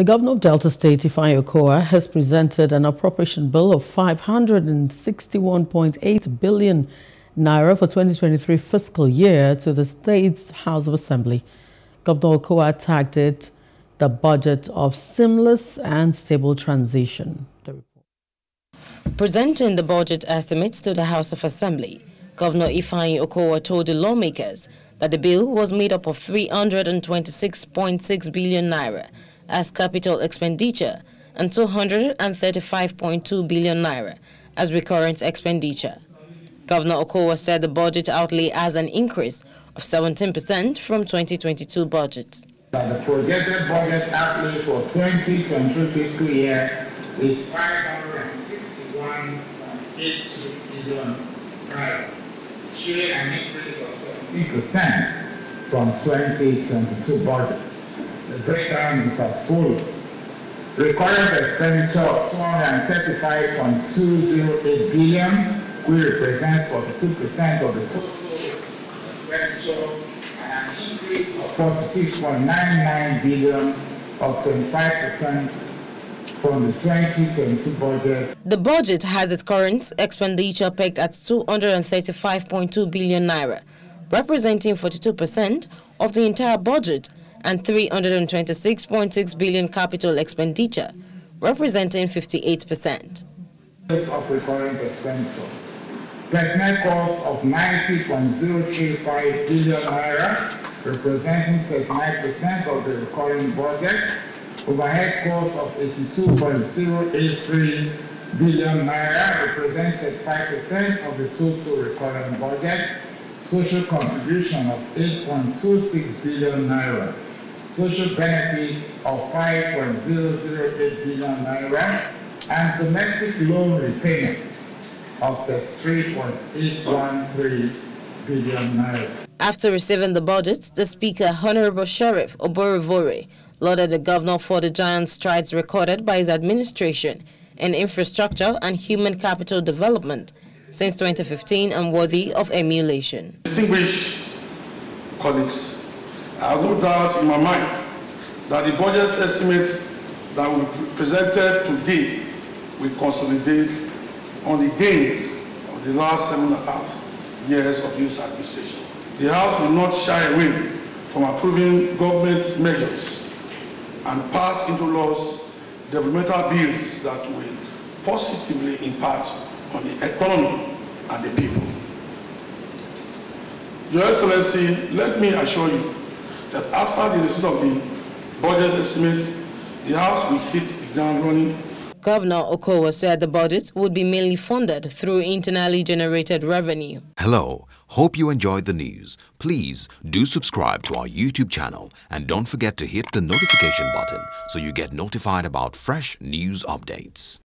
The governor of Delta State, Ifeanyi Okowa, has presented an appropriation bill of 561.8 billion naira for 2023 fiscal year to the state's House of Assembly. Governor Okowa tagged it the budget of seamless and stable transition. Presenting the budget estimates to the House of Assembly, Governor Ifeanyi Okowa told the lawmakers that the bill was made up of 326.6 billion naira as capital expenditure and 235.2 billion naira as recurrent expenditure. Governor Okowa said the budget outlay has an increase of 17% from 2022 budget. The projected budget outlay for 2023 fiscal year is 561.82 billion naira, showing an increase of 17% from 2022 budget. The breakdown is as follows: recurrent expenditure of 235.208 billion, which represents 42% of the total expenditure, and an increase of 46.99 billion, or 25% from the 2022 budget. The budget has its current expenditure pegged at 235.2 billion naira, representing 42% of the entire budget, and 326.6 billion capital expenditure, representing 58%. Of recurrent expenditure, personal cost of 90.035 billion naira, representing 39% of the recurring budget, overhead cost of 82.083 billion naira, representing 5% of the total recurring budget, social contribution of 8.26 billion naira, social benefits of 5.008 billion naira, and domestic loan repayments of 3.813 billion naira. After receiving the budget, the Speaker, Honorable Sheriff Oborivore, lauded the governor for the giant strides recorded by his administration in infrastructure and human capital development since 2015 and worthy of emulation. Distinguished colleagues, I have no doubt in my mind that the budget estimates that will be presented today will consolidate on the gains of the last 7.5 years of this administration. The House will not shy away from approving government measures and pass into laws developmental bills that will positively impact on the economy and the people. Your Excellency, let me assure you that after the receipt of the budget estimate, the House will hit the ground running. Governor Okowa said the budget would be mainly funded through internally generated revenue. Hello, hope you enjoyed the news. Please do subscribe to our YouTube channel and don't forget to hit the notification button so you get notified about fresh news updates.